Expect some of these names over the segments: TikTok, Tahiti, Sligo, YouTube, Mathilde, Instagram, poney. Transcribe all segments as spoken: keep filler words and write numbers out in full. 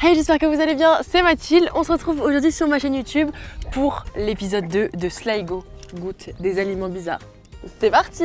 Hey, j'espère que vous allez bien, c'est Mathilde. On se retrouve aujourd'hui sur ma chaîne YouTube pour l'épisode deux de Sligo, goûte des aliments bizarres. C'est parti!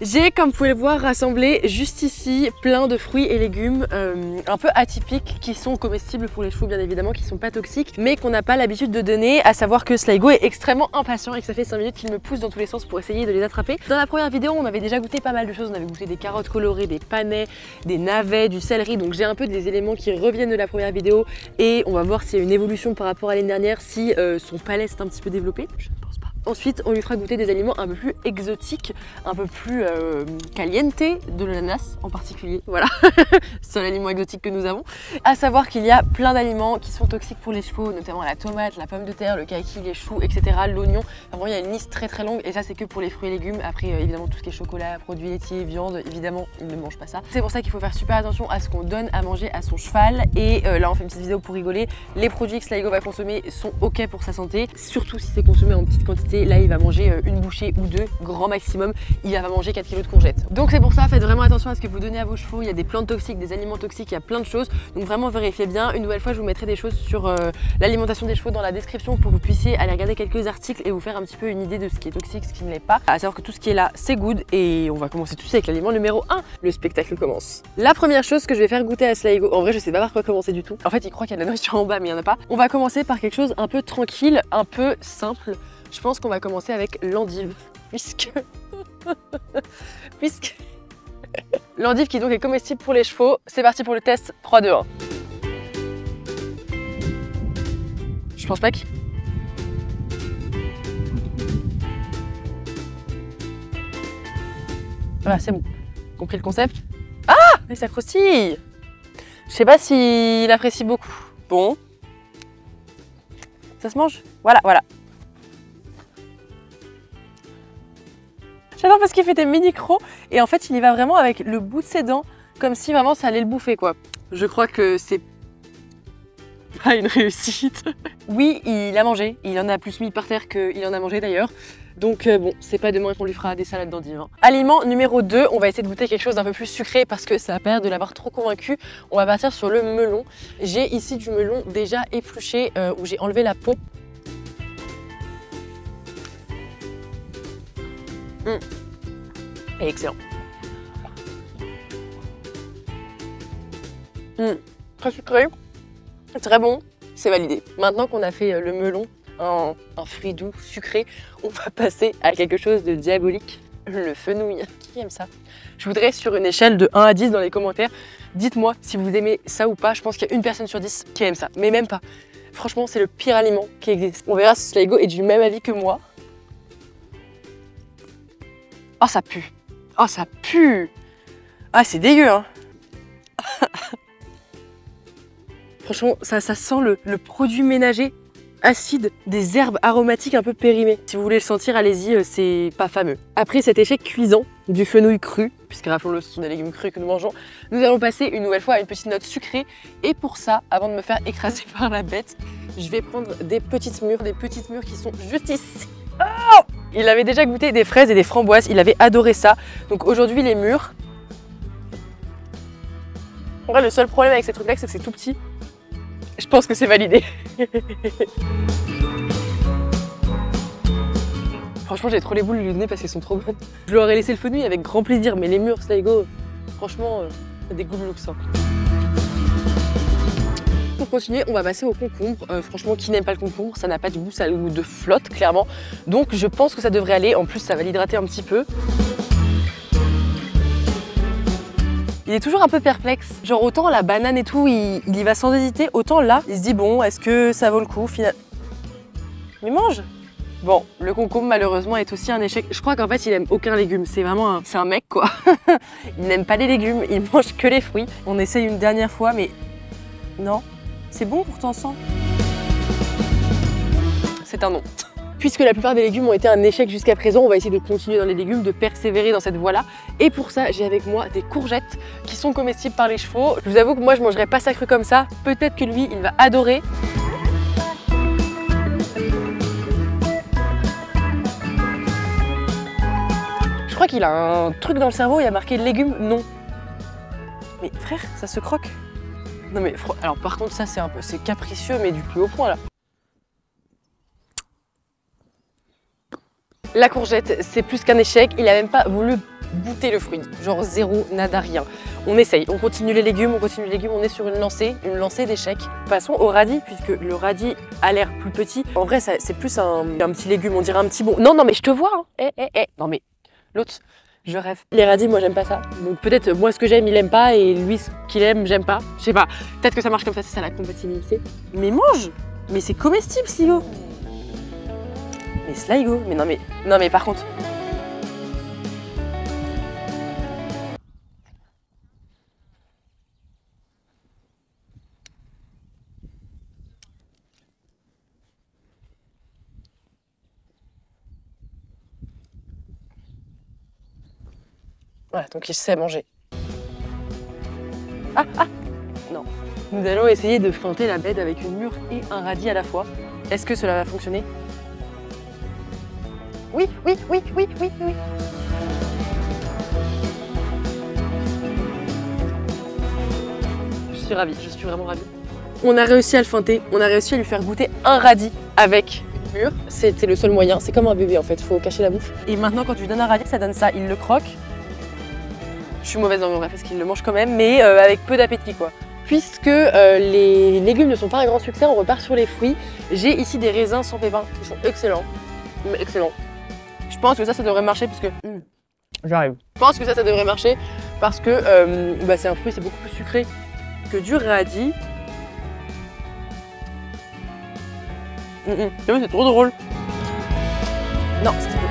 J'ai, comme vous pouvez le voir, rassemblé juste ici plein de fruits et légumes euh, un peu atypiques qui sont comestibles pour les chevaux, bien évidemment, qui sont pas toxiques mais qu'on n'a pas l'habitude de donner, à savoir que Sligo est extrêmement impatient et que ça fait cinq minutes qu'il me pousse dans tous les sens pour essayer de les attraper. Dans la première vidéo, on avait déjà goûté pas mal de choses, on avait goûté des carottes colorées, des panais, des navets, du céleri, donc j'ai un peu des éléments qui reviennent de la première vidéo et on va voir s'il y a une évolution par rapport à l'année dernière, si euh, son palais s'est un petit peu développé. Je ne pense pas. Ensuite, on lui fera goûter des aliments un peu plus exotiques, un peu plus euh, caliente, de l'ananas en particulier, voilà, seul aliment exotique que nous avons. À savoir qu'il y a plein d'aliments qui sont toxiques pour les chevaux, notamment la tomate, la pomme de terre, le kaki, les choux, et cetera, l'oignon. Enfin bon, il y a une liste très très longue et ça c'est que pour les fruits et légumes. Après, euh, évidemment, tout ce qui est chocolat, produits laitiers, viande, évidemment, ils ne mangent pas ça. C'est pour ça qu'il faut faire super attention à ce qu'on donne à manger à son cheval. Et euh, là, on fait une petite vidéo pour rigoler. Les produits que Sligo va consommer sont ok pour sa santé, surtout si c'est consommé en petite quantité. Là, il va manger une bouchée ou deux, grand maximum. Il va manger quatre kilos de courgettes. Donc c'est pour ça, faites vraiment attention à ce que vous donnez à vos chevaux. Il y a des plantes toxiques, des aliments toxiques, il y a plein de choses. Donc vraiment vérifiez bien. Une nouvelle fois, je vous mettrai des choses sur euh, l'alimentation des chevaux dans la description pour que vous puissiez aller regarder quelques articles et vous faire un petit peu une idée de ce qui est toxique, ce qui ne l'est pas. À savoir que tout ce qui est là, c'est good. Et on va commencer tout de suite avec l'aliment numéro un. Le spectacle commence. La première chose que je vais faire goûter à Sligo, en vrai, je sais pas par quoi commencer du tout. En fait, il croit qu'il y a de la nourriture en bas, mais il n'y en a pas. On va commencer par quelque chose un peu tranquille, un peu simple. Je pense qu'on va commencer avec l'endive, puisque... puisque... l'endive qui donc est comestible pour les chevaux. C'est parti pour le test, trois, deux, un. Je pense pas que... Voilà, c'est bon. Compris le concept? Ah! Mais ça croustille! Je sais pas s'il apprécie beaucoup. Bon. Ça se mange? Voilà, voilà. J'adore parce qu'il fait des mini crocs et en fait il y va vraiment avec le bout de ses dents comme si vraiment ça allait le bouffer quoi. Je crois que c'est pas une réussite. Oui, il a mangé, il en a plus mis par terre qu'il en a mangé d'ailleurs. Donc euh, bon, c'est pas demain qu'on lui fera des salades d'endives. Hein. Aliment numéro deux, on va essayer de goûter quelque chose d'un peu plus sucré parce que ça a l'air de l'avoir trop convaincu. On va partir sur le melon. J'ai ici du melon déjà épluché euh, où j'ai enlevé la peau. Mmh. Et excellent. Mmh. Très sucré, très bon, c'est validé. Maintenant qu'on a fait le melon, un, un fruit doux, sucré, on va passer à quelque chose de diabolique, le fenouil. Qui aime ça? Je voudrais sur une échelle de un à dix dans les commentaires, dites-moi si vous aimez ça ou pas. Je pense qu'il y a une personne sur dix qui aime ça, mais même pas. Franchement, c'est le pire aliment qui existe. On verra si Sligo est du même avis que moi. Oh, ça pue. Oh, ça pue. Ah, c'est dégueu, hein. Franchement, ça, ça sent le, le produit ménager acide, des herbes aromatiques un peu périmées. Si vous voulez le sentir, allez-y, c'est pas fameux. Après cet échec cuisant du fenouil cru, puisque rappelons-le, ce sont des légumes crus que nous mangeons, nous allons passer une nouvelle fois à une petite note sucrée. Et pour ça, avant de me faire écraser par la bête, je vais prendre des petites mûres, des petites mûres qui sont juste ici. Oh! Il avait déjà goûté des fraises et des framboises, il avait adoré ça. Donc aujourd'hui, les mûres. En vrai, le seul problème avec ces trucs-là, c'est que c'est tout petit. Je pense que c'est validé. Franchement, j'ai trop les boules de lui donner parce qu'elles sont trop bonnes. Je leur ai laissé le fenouil avec grand plaisir, mais les mûres, Sligo, franchement, ça dégoûte le sang. Pour continuer, on va passer au concombre. Euh, franchement, qui n'aime pas le concombre? Ça n'a pas de goût, ça a le goût de flotte, clairement. Donc, je pense que ça devrait aller. En plus, ça va l'hydrater un petit peu. Il est toujours un peu perplexe. Genre, autant la banane et tout, il, il y va sans hésiter. Autant là, il se dit, bon, est-ce que ça vaut le coup, finalement? Mais mange! Bon, le concombre, malheureusement, est aussi un échec. Je crois qu'en fait, il aime aucun légume. C'est vraiment un... C'est un mec, quoi. Il n'aime pas les légumes, il mange que les fruits. On essaye une dernière fois, mais... Non. C'est bon pour ton sang? C'est un non. Puisque la plupart des légumes ont été un échec jusqu'à présent, on va essayer de continuer dans les légumes, de persévérer dans cette voie-là. Et pour ça, j'ai avec moi des courgettes qui sont comestibles par les chevaux. Je vous avoue que moi, je ne mangerais pas ça cru comme ça. Peut-être que lui, il va adorer. Je crois qu'il a un truc dans le cerveau, il y a marqué légumes non. Mais frère, ça se croque. Non mais, alors par contre, ça c'est un peu, c'est capricieux, mais du plus haut point là. La courgette, c'est plus qu'un échec, il a même pas voulu goûter le fruit, genre zéro, nada, rien. On essaye, on continue les légumes, on continue les légumes, on est sur une lancée, une lancée d'échecs. Passons au radis, puisque le radis a l'air plus petit. En vrai, c'est plus un, un petit légume, on dirait un petit bon. Non, non mais je te vois, hein. Eh, eh, eh. Non mais, l'autre, je rêve. Les radis, moi j'aime pas ça, donc peut-être moi ce que j'aime, il aime pas, et lui ce qu'il aime, j'aime pas. Je sais pas, peut-être que ça marche comme ça, c'est ça la compatibilité. Mais mange, mais c'est comestible, Sligo. Mais Sligo, mais non mais, non mais par contre. Voilà, donc il sait manger. Ah, ah, non. Nous allons essayer de feinter la bête avec une mûre et un radis à la fois. Est-ce que cela va fonctionner? Oui, oui, oui, oui, oui, oui. Je suis ravie, je suis vraiment ravie. On a réussi à le feinter, on a réussi à lui faire goûter un radis avec une mûre. C'était le seul moyen, c'est comme un bébé en fait, faut cacher la bouffe. Et maintenant quand tu lui donnes un radis, ça donne ça, il le croque. Je suis mauvaise dans mon rêve parce qu'il le mange quand même, mais euh, avec peu d'appétit quoi. Puisque euh, les légumes ne sont pas un grand succès, on repart sur les fruits. J'ai ici des raisins sans pépins, ils sont excellents, excellents. Je pense que ça, ça devrait marcher parce que... Mmh, j'arrive. Je pense que ça, ça devrait marcher parce que euh, bah, c'est un fruit, c'est beaucoup plus sucré que du radis. Mmh, mmh. C'est trop drôle. Non, c'est trop drôle.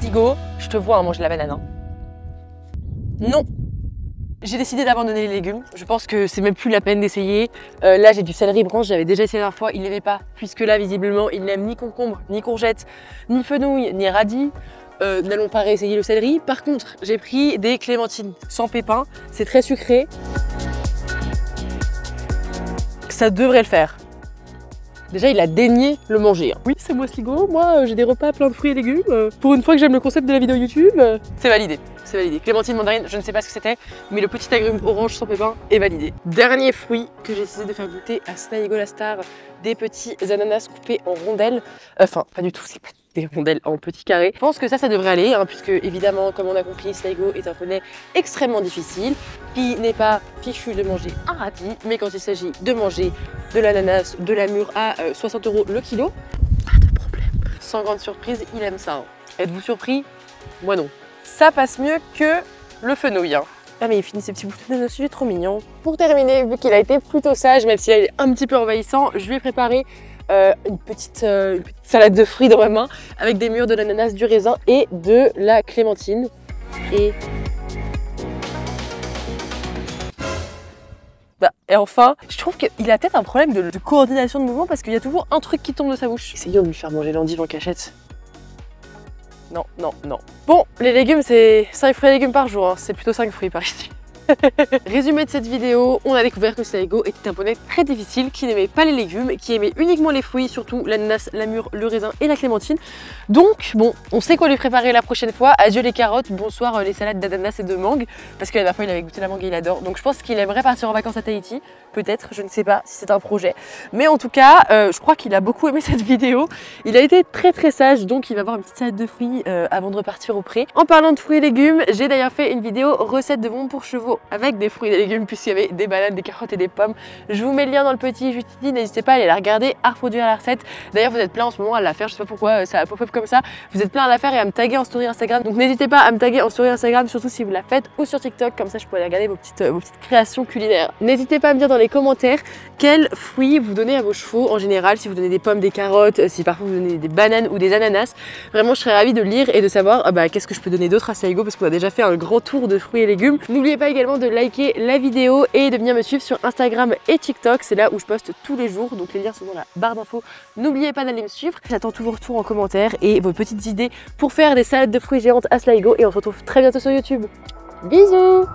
Sligo, je te vois hein, manger la banane. Hein. Non. J'ai décidé d'abandonner les légumes, je pense que c'est même plus la peine d'essayer. Euh, là j'ai du céleri branche, j'avais déjà essayé la dernière fois, il n'aimait pas, puisque là visiblement il n'aime ni concombre, ni courgette, ni fenouil, ni radis. Euh, N'allons pas réessayer le céleri. Par contre, j'ai pris des clémentines sans pépins, c'est très sucré. Ça devrait le faire. Déjà il a daigné le manger. Hein. Oui, c'est moi Sligo, moi euh, j'ai des repas plein de fruits et légumes. Euh, pour une fois que j'aime le concept de la vidéo YouTube, euh, c'est validé. C'est validé. Clémentine, mandarine, je ne sais pas ce que c'était, mais le petit agrume orange sans pépin est validé. Dernier fruit que j'ai essayé de faire goûter à Sligo la star, des petits ananas coupés en rondelles. Enfin, pas du tout, c'est pas des rondelles en petits carrés. Je pense que ça, ça devrait aller, hein, puisque évidemment, comme on a compris, Sligo est un poney extrêmement difficile, qui n'est pas fichu de manger un radis, mais quand il s'agit de manger de l'ananas, de la mûre à euh, soixante euros le kilo, pas de problème. Sans grande surprise, il aime ça. Hein. Êtes-vous surpris? Moi non. Ça passe mieux que le fenouil. Hein. Ah mais il finit ses petits boutons de sujet trop mignon. Pour terminer, vu qu'il a été plutôt sage, même s'il est un petit peu envahissant, je lui ai préparé euh, une, petite, euh, une petite salade de fruits dans ma main avec des mûres, de l'ananas, du raisin et de la clémentine. Et... Bah, et enfin, je trouve qu'il a peut-être un problème de, de coordination de mouvement parce qu'il y a toujours un truc qui tombe de sa bouche. Essayons de lui faire manger l'endive en cachette. Non, non, non. Bon, les légumes, c'est cinq fruits et légumes par jour, hein. C'est plutôt cinq fruits par ici. Résumé de cette vidéo, on a découvert que Sligo était un poney très difficile, qui n'aimait pas les légumes, qui aimait uniquement les fruits, surtout l'ananas, la mûre, le raisin et la clémentine. Donc bon, on sait quoi lui préparer la prochaine fois. Adieu les carottes, bonsoir les salades d'ananas et de mangue, parce que la dernière fois il avait goûté la mangue et il adore. Donc je pense qu'il aimerait partir en vacances à Tahiti, peut-être, je ne sais pas si c'est un projet. Mais en tout cas, euh, je crois qu'il a beaucoup aimé cette vidéo. Il a été très très sage, donc il va avoir une petite salade de fruits euh, avant de repartir au pré. En parlant de fruits et légumes, j'ai d'ailleurs fait une vidéo recette de bonbons pour chevaux avec des fruits et des légumes, puisqu'il y avait des bananes, des carottes et des pommes. Je vous mets le lien dans le petit, je vous dis, n'hésitez pas à aller la regarder, à reproduire la recette. D'ailleurs, vous êtes plein en ce moment à la faire, je sais pas pourquoi ça pop-up comme ça. Vous êtes plein à la faire et à me taguer en story Instagram. Donc n'hésitez pas à me taguer en story Instagram, surtout si vous la faites, ou sur TikTok, comme ça je pourrais regarder vos petites, vos petites créations culinaires. N'hésitez pas à me dire dans les commentaires quels fruits vous donnez à vos chevaux en général, si vous donnez des pommes, des carottes, si parfois vous donnez des bananes ou des ananas. Vraiment, je serais ravie de lire et de savoir bah, qu'est-ce que je peux donner d'autre à Sligo, parce qu'on a déjà fait un grand tour de fruits et légumes. N'oubliez pas également de liker la vidéo et de venir me suivre sur Instagram et TikTok, c'est là où je poste tous les jours, donc les liens sont dans la barre d'infos. N'oubliez pas d'aller me suivre, j'attends tous vos retours en commentaire et vos petites idées pour faire des salades de fruits géantes à Sligo, et on se retrouve très bientôt sur YouTube. Bisous!